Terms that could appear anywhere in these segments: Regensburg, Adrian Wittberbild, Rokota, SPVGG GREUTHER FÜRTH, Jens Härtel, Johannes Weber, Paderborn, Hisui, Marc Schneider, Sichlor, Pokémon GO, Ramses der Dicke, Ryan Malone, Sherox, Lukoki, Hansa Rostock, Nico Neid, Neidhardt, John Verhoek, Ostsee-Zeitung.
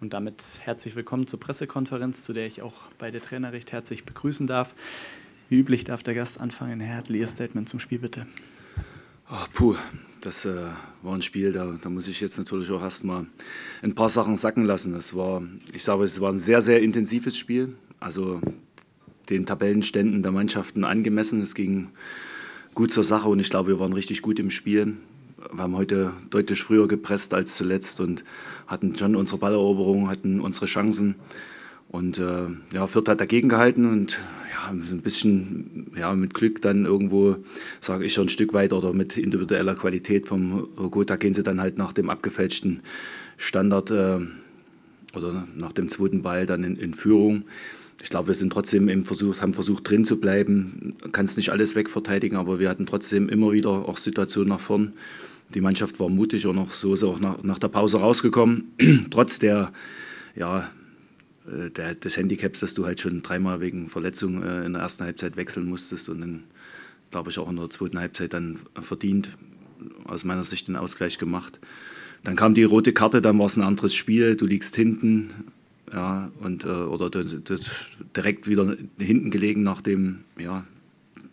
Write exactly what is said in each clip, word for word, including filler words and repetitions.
Und damit herzlich willkommen zur Pressekonferenz, zu der ich auch beide Trainer recht herzlich begrüßen darf. Wie üblich darf der Gast anfangen. Herr Härtel, Ihr Statement zum Spiel, bitte. Ach, puh, das äh, war ein Spiel, da, da muss ich jetzt natürlich auch erstmal ein paar Sachen sacken lassen. Das war, ich sage, es war ein sehr, sehr intensives Spiel. Also den Tabellenständen der Mannschaften angemessen. Es ging gut zur Sache und ich glaube, wir waren richtig gut im Spiel. Wir haben heute deutlich früher gepresst als zuletzt und hatten schon unsere Balleroberung, hatten unsere Chancen. Und äh, ja, Fürth hat dagegen gehalten und ja, ein bisschen ja, mit Glück dann irgendwo, sage ich schon ein Stück weit, oder mit individueller Qualität vom Rokota gehen sie dann halt nach dem abgefälschten Standard äh, oder nach dem zweiten Ball dann in, in Führung. Ich glaube, wir sind trotzdem im Versuch, haben versucht, drin zu bleiben. Kannst nicht alles wegverteidigen, aber wir hatten trotzdem immer wieder auch Situationen nach vorn. Die Mannschaft war mutig und auch so ist auch nach, nach der Pause rausgekommen. Trotz der, ja, der, des Handicaps, dass du halt schon dreimal wegen Verletzung äh, in der ersten Halbzeit wechseln musstest und dann, glaube ich, auch in der zweiten Halbzeit dann verdient, aus meiner Sicht den Ausgleich gemacht. Dann kam die rote Karte, dann war es ein anderes Spiel, du liegst hinten. Ja, und, oder direkt wieder hinten gelegen nach, dem, ja,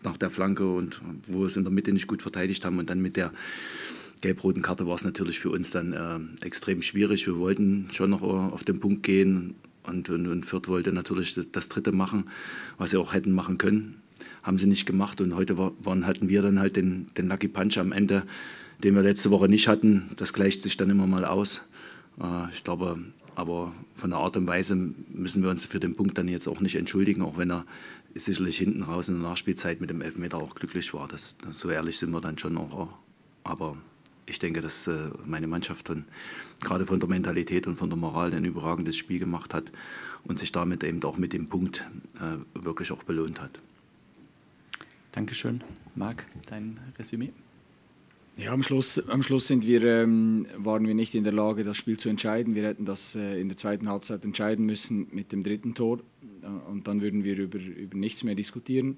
nach der Flanke, und wo wir es in der Mitte nicht gut verteidigt haben. Und dann mit der gelb-roten Karte war es natürlich für uns dann äh, extrem schwierig. Wir wollten schon noch auf den Punkt gehen und, und, und Fürth wollte natürlich das, das Dritte machen, was sie auch hätten machen können. Haben sie nicht gemacht und heute war, waren, hatten wir dann halt den, den Lucky Punch am Ende, den wir letzte Woche nicht hatten. Das gleicht sich dann immer mal aus. Äh, ich glaube... Aber von der Art und Weise müssen wir uns für den Punkt dann jetzt auch nicht entschuldigen, auch wenn er sicherlich hinten raus in der Nachspielzeit mit dem Elfmeter auch glücklich war. Das, so ehrlich sind wir dann schon auch. Aber ich denke, dass meine Mannschaft dann gerade von der Mentalität und von der Moral ein überragendes Spiel gemacht hat und sich damit eben auch mit dem Punkt wirklich auch belohnt hat. Dankeschön. Marc, dein Resümee? Ja, am Schluss, am Schluss sind wir, ähm, waren wir nicht in der Lage, das Spiel zu entscheiden. Wir hätten das äh, in der zweiten Halbzeit entscheiden müssen mit dem dritten Tor. Und dann würden wir über, über nichts mehr diskutieren.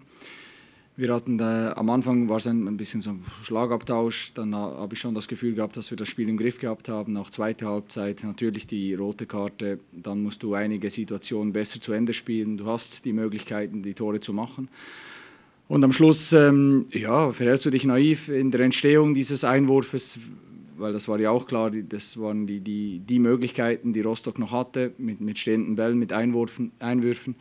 Wir hatten, äh, am Anfang war es ein, ein bisschen so ein Schlagabtausch. Dann äh, habe ich schon das Gefühl gehabt, dass wir das Spiel im Griff gehabt haben. Auch zweite Halbzeit natürlich die rote Karte. Dann musst du einige Situationen besser zu Ende spielen. Du hast die Möglichkeiten, die Tore zu machen. Und am Schluss ähm, ja, verhältst du dich naiv in der Entstehung dieses Einwurfs, weil das war ja auch klar, das waren die, die, die Möglichkeiten, die Rostock noch hatte, mit, mit stehenden Bällen, mit Einwürfen. Einwürfen.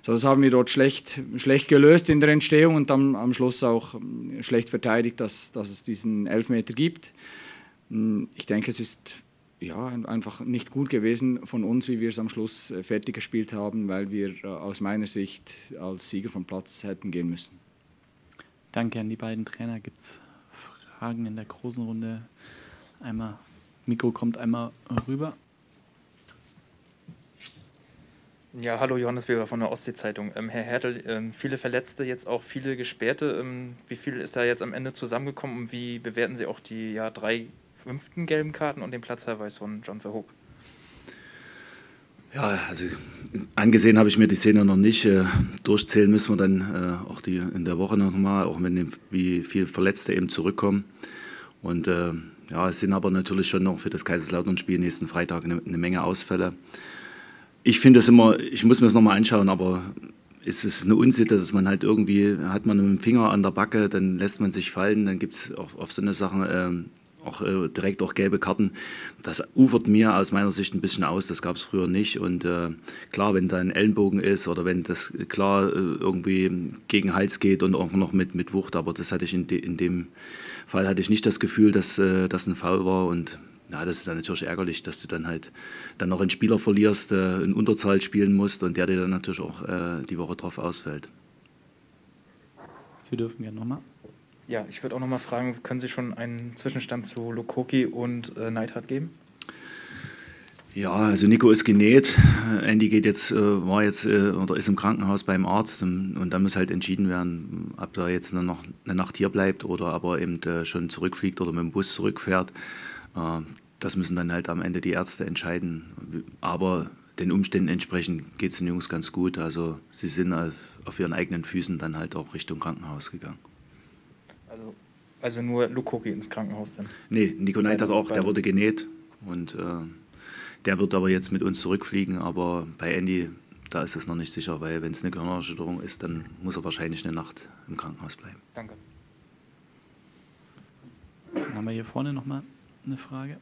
So, das haben wir dort schlecht, schlecht gelöst in der Entstehung und dann am Schluss auch schlecht verteidigt, dass, dass es diesen Elfmeter gibt. Ich denke, es ist ja, einfach nicht gut gewesen von uns, wie wir es am Schluss fertig gespielt haben, weil wir aus meiner Sicht als Sieger vom Platz hätten gehen müssen. Danke an die beiden Trainer. Gibt es Fragen in der großen Runde? Einmal, Mikro kommt einmal rüber. Ja, hallo, Johannes Weber von der Ostsee-Zeitung. Ähm, Herr Härtel, ähm, viele Verletzte, jetzt auch viele Gesperrte. Ähm, wie viel ist da jetzt am Ende zusammengekommen und wie bewerten Sie auch die ja, drei fünften gelben Karten und den Platzverweis von John Verhoek? Ja, also angesehen habe ich mir die Szene noch nicht. Äh, durchzählen müssen wir dann äh, auch die in der Woche nochmal, auch wenn wie viele Verletzte eben zurückkommen. Und äh, ja, es sind aber natürlich schon noch für das Kaiserslautern-Spiel nächsten Freitag eine, eine Menge Ausfälle. Ich finde das immer, ich muss mir das nochmal anschauen, aber es ist eine Unsitte, dass man halt irgendwie, hat man einen Finger an der Backe, dann lässt man sich fallen, dann gibt es auf, auf so eine Sache... Äh, Auch, äh, direkt auch gelbe Karten, das ufert mir aus meiner Sicht ein bisschen aus, das gab es früher nicht und äh, klar, wenn da ein Ellenbogen ist oder wenn das klar äh, irgendwie gegen Hals geht und auch noch mit, mit Wucht, aber das hatte ich in, de, in dem Fall hatte ich nicht das Gefühl, dass äh, das ein Foul war und ja, das ist dann natürlich ärgerlich, dass du dann halt dann noch einen Spieler verlierst, äh, in Unterzahl spielen musst und der dir dann natürlich auch äh, die Woche drauf ausfällt. Sie dürfen gerne nochmal. Ja, ich würde auch noch mal fragen, können Sie schon einen Zwischenstand zu Lukoki und äh, Neidhardt geben? Ja, also Nico ist genäht, Andy geht jetzt, äh, war jetzt äh, oder ist im Krankenhaus beim Arzt und, und dann muss halt entschieden werden, ob er jetzt noch eine Nacht hier bleibt oder aber eben äh, schon zurückfliegt oder mit dem Bus zurückfährt. Äh, das müssen dann halt am Ende die Ärzte entscheiden, aber den Umständen entsprechend geht es den Jungs ganz gut, also sie sind auf, auf ihren eigenen Füßen dann halt auch Richtung Krankenhaus gegangen. Also, also nur Lukoki ins Krankenhaus dann? Nee, Nico Neid hat auch, der wurde genäht und äh, Der wird aber jetzt mit uns zurückfliegen, aber bei Andy, da ist es noch nicht sicher, weil wenn es eine Gehirnerschütterung ist, dann muss er wahrscheinlich eine Nacht im Krankenhaus bleiben. Danke. Dann haben wir hier vorne nochmal eine Frage.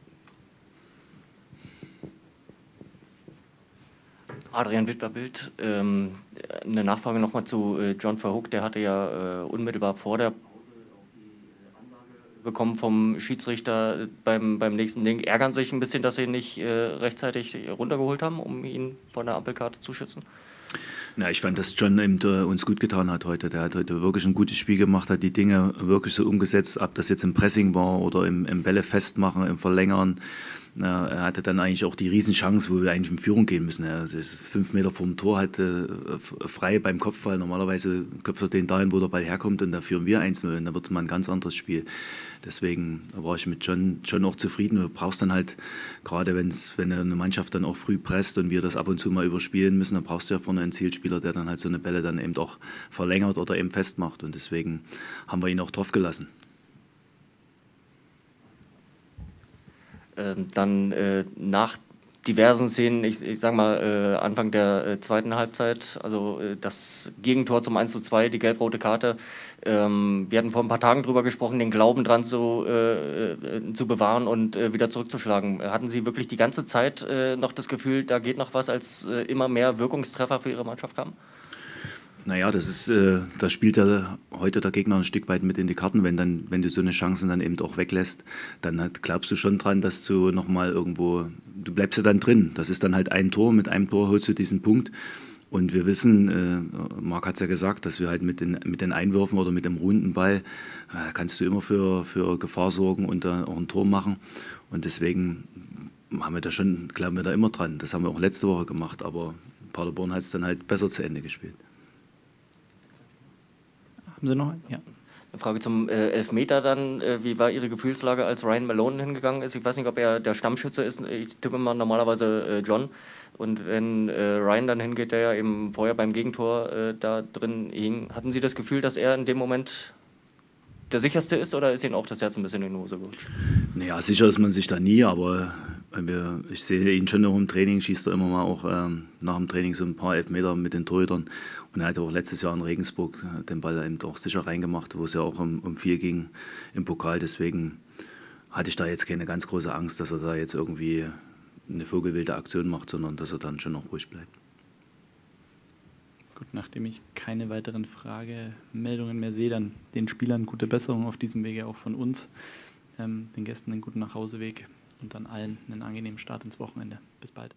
Adrian Wittberbild, ähm, eine Nachfrage nochmal zu äh, John Verhoek. Der hatte ja äh, unmittelbar vor der bekommen vom Schiedsrichter beim, beim nächsten Ding, ärgern sich ein bisschen, dass sie ihn nicht äh, rechtzeitig runtergeholt haben, um ihn von der Ampelkarte zu schützen? Na, ich fand, dass John eben, äh, uns gut getan hat heute. Der hat heute wirklich ein gutes Spiel gemacht, hat die Dinge wirklich so umgesetzt, ob das jetzt im Pressing war oder im, im Bälle festmachen, im Verlängern. Na, er hatte dann eigentlich auch die Riesenchance, wo wir eigentlich in Führung gehen müssen. Er ist fünf Meter vorm Tor, halt äh, frei beim Kopfball. Normalerweise köpft er den dahin, wo der Ball herkommt, und da führen wir eins null. Und da wird es mal ein ganz anderes Spiel. Deswegen war ich mit John, John auch zufrieden. Du brauchst dann halt, gerade wenn's, wenn eine Mannschaft dann auch früh presst und wir das ab und zu mal überspielen müssen, dann brauchst du ja vorne einen Zielspieler, der dann halt so eine Bälle dann eben auch verlängert oder eben festmacht. Und deswegen haben wir ihn auch drauf gelassen. Ähm, dann äh, nach diversen Szenen, ich, ich sag mal äh, Anfang der äh, zweiten Halbzeit, also äh, das Gegentor zum eins zu zwei, die gelb-rote Karte. Ähm, wir hatten vor ein paar Tagen drüber gesprochen, den Glauben dran zu, äh, äh, zu bewahren und äh, wieder zurückzuschlagen. Hatten Sie wirklich die ganze Zeit äh, noch das Gefühl, da geht noch was, als äh, immer mehr Wirkungstreffer für Ihre Mannschaft kamen? Naja, das ist, äh, da spielt ja heute der Gegner ein Stück weit mit in die Karten. Wenn, dann, wenn du so eine Chance dann eben auch weglässt, dann halt glaubst du schon dran, dass du nochmal irgendwo, du bleibst ja dann drin. Das ist dann halt ein Tor, mit einem Tor holst du diesen Punkt. Und wir wissen, äh, Marc hat es ja gesagt, dass wir halt mit den, mit den Einwürfen oder mit dem ruhenden Ball, äh, kannst du immer für, für Gefahr sorgen und dann auch ein Tor machen. Und deswegen haben wir da schon, glauben wir da immer dran. Das haben wir auch letzte Woche gemacht, aber Paderborn hat es dann halt besser zu Ende gespielt. Sie noch? Ja. Eine Frage zum äh, Elfmeter dann. Äh, wie war Ihre Gefühlslage, als Ryan Malone hingegangen ist? Ich weiß nicht, ob er der Stammschütze ist. Ich tippe mal normalerweise äh, John. Und wenn äh, Ryan dann hingeht, der ja eben vorher beim Gegentor äh, da drin hing, hatten Sie das Gefühl, dass er in dem Moment der sicherste ist, oder ist Ihnen auch das Herz ein bisschen in die Hose gerutscht? Naja, sicher ist man sich da nie, aber ich sehe ihn schon noch im Training, schießt er immer mal auch ähm, nach dem Training so ein paar Elfmeter mit den Torhütern. Und er hat auch letztes Jahr in Regensburg den Ball eben auch sicher reingemacht, wo es ja auch um, um viel ging im Pokal. Deswegen hatte ich da jetzt keine ganz große Angst, dass er da jetzt irgendwie eine vogelwilde Aktion macht, sondern dass er dann schon noch ruhig bleibt. Gut, nachdem ich keine weiteren Fragemeldungen mehr sehe, dann den Spielern gute Besserung auf diesem Wege auch von uns, ähm, den Gästen einen guten Nachhauseweg und dann allen einen angenehmen Start ins Wochenende. Bis bald.